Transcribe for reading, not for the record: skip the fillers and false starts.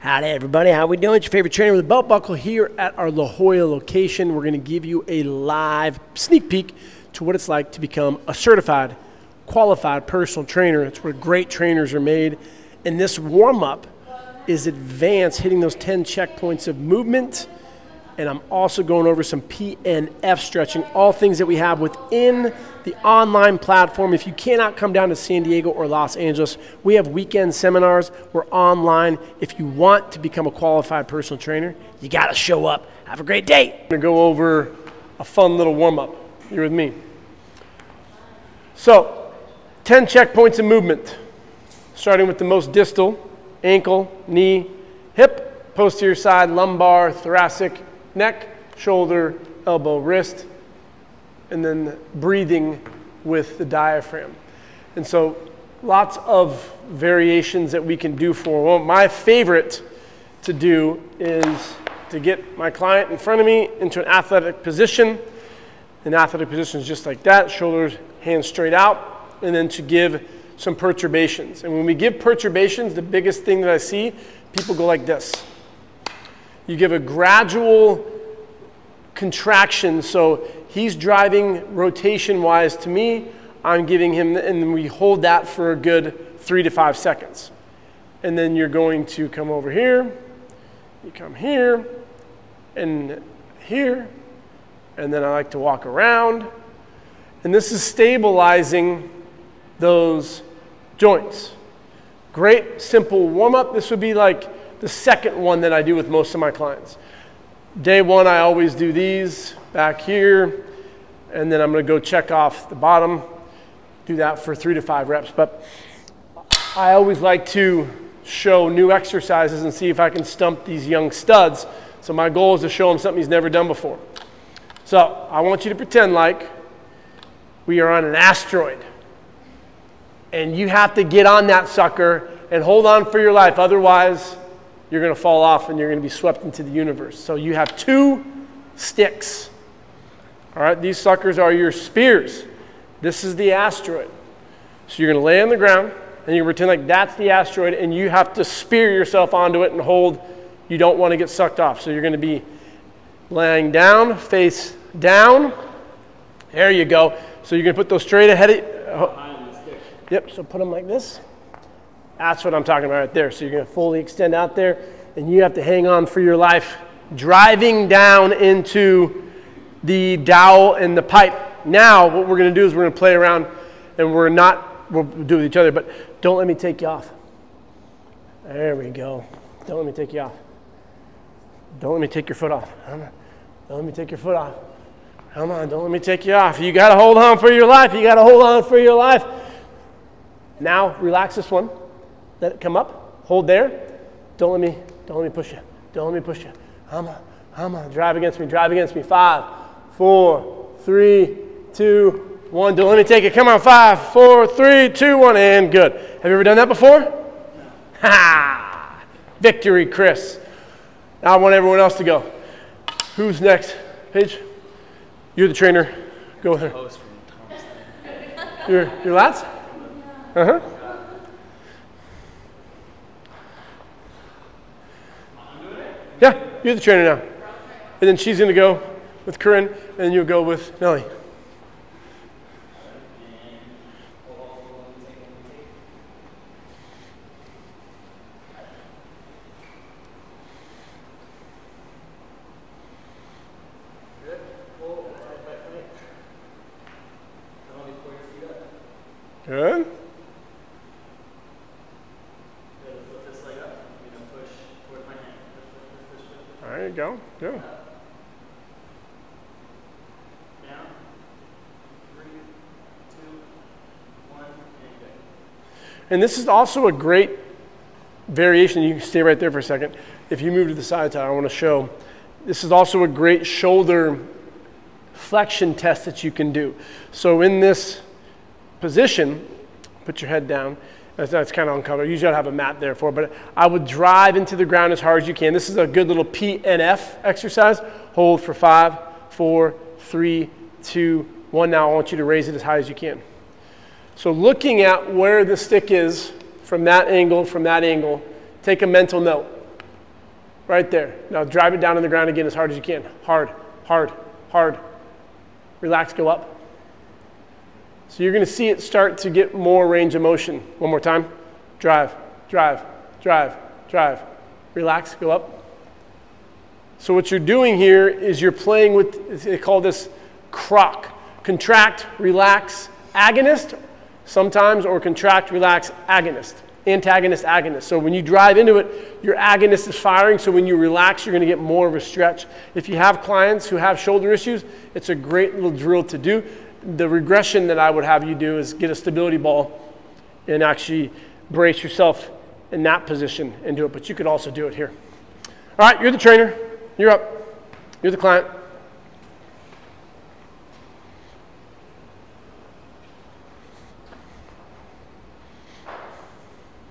Howdy everybody, how we doing? It's your favorite trainer with a belt buckle here at our La Jolla location. We're going to give you a live sneak peek to what it's like to become a certified, qualified personal trainer. It's where great trainers are made. And this warm-up is advanced, hitting those 10 checkpoints of movement. And I'm also going over some PNF stretching, all things that we have within the online platform. If you cannot come down to San Diego or Los Angeles, we have weekend seminars. We're online. If you want to become a qualified personal trainer, you got to show up. Have a great day. I'm going to go over a fun little warm-up. You're with me. So, 10 checkpoints of movement, starting with the most distal, ankle, knee, hip, posterior side, lumbar, thoracic, neck, shoulder, elbow, wrist, and then breathing with the diaphragm. And so lots of variations that we can do for. Well, my favorite to do is to get my client in front of me into an athletic position. An athletic position is just like that, shoulders, hands straight out, and then to give some perturbations. And when we give perturbations, the biggest thing that I see, people go like this. You give a gradual contraction, so he's driving rotation-wise to me, I'm giving him, and then we hold that for a good 3 to 5 seconds. And then you're going to come over here, you come here, and then I like to walk around. And this is stabilizing those joints. Great, simple warm-up. This would be like the second one that I do with most of my clients. Day one, I always do these back here, and then I'm gonna go check off the bottom, do that for 3 to 5 reps. But I always like to show new exercises and see if I can stump these young studs. So my goal is to show him something he's never done before. So I want you to pretend like we are on an asteroid, and you have to get on that sucker and hold on for your life, otherwise you're going to fall off and you're going to be swept into the universe. So you have 2 sticks. All right, these suckers are your spears. This is the asteroid. So you're going to lay on the ground and you're going to pretend like that's the asteroid, and you have to spear yourself onto it and hold. You don't want to get sucked off. So you're going to be laying down, face down. There you go. So you're going to put those straight ahead of you. Yep, so put them like this. That's what I'm talking about right there. So you're going to fully extend out there, and you have to hang on for your life, driving down into the dowel and the pipe. Now what we're going to do is we're going to play around, and we'll do it with each other, but don't let me take you off. There we go. Don't let me take you off. Don't let me take your foot off. Don't let me take your foot off. Come on, don't let me take you off. You got to hold on for your life. You got to hold on for your life. Now relax this one. Let it come up, hold there. Don't let me push you. Don't let me push you. Come on, drive against me. 5, 4, 3, 2, 1. Don't let me take it. Come on, 5, 4, 3, 2, 1, and good. Have you ever done that before? No. Ha! Victory, Chris. Now I want everyone else to go. Who's next? Paige, you're the trainer. Go with her. Your lads? Uh-huh. Yeah, you're the trainer now. And then she's going to go with Corinne, and you'll go with Nellie. Good. There you go. Good. Down. Down. 3, 2, 1, and good. And this is also a great variation. You can stay right there for a second. If you move to the side, I want to show. This is also a great shoulder flexion test that you can do. So in this position, put your head down. That's kind of uncomfortable. You usually don't have a mat there for, but I would drive into the ground as hard as you can. This is a good little PNF exercise. Hold for 5, 4, 3, 2, 1. Now I want you to raise it as high as you can. So looking at where the stick is from that angle, take a mental note. Right there. Now drive it down on the ground again as hard as you can. Hard, hard, hard. Relax, go up. So you're going to see it start to get more range of motion. One more time. Drive, drive, drive, drive. Relax, go up. So what you're doing here is you're playing with, they call this croc. Contract, relax, agonist sometimes, or contract, relax, agonist. Antagonist, agonist. So when you drive into it, your agonist is firing, so when you relax, you're going to get more of a stretch. If you have clients who have shoulder issues, it's a great little drill to do. The regression that I would have you do is get a stability ball and actually brace yourself in that position and do it, but you could also do it here. All right, you're the trainer. You're up. You're the client.